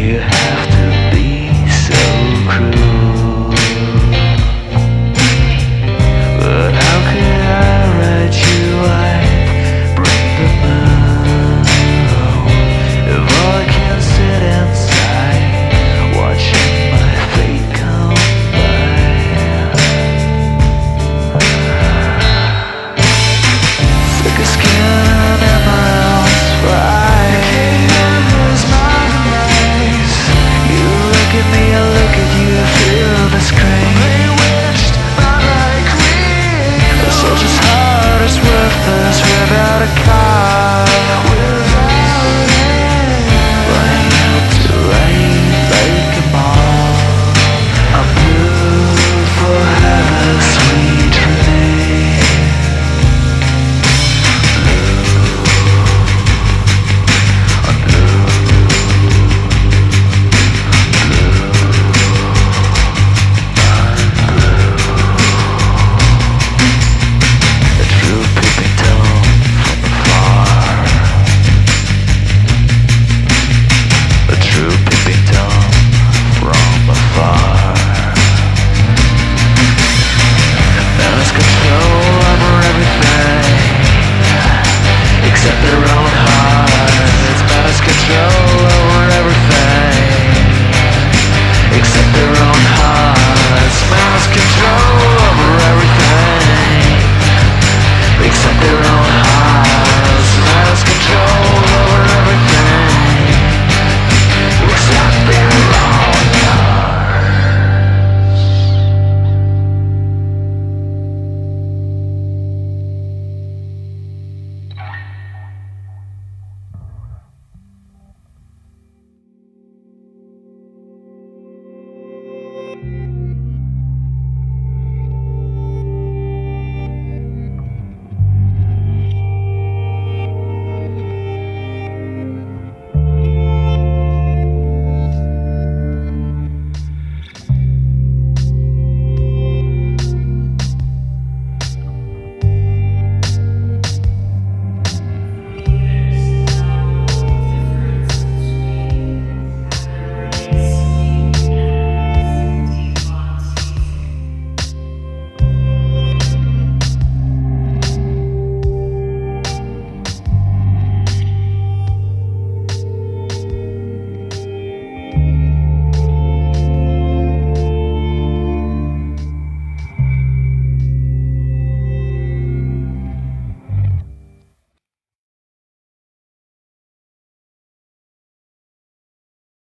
you have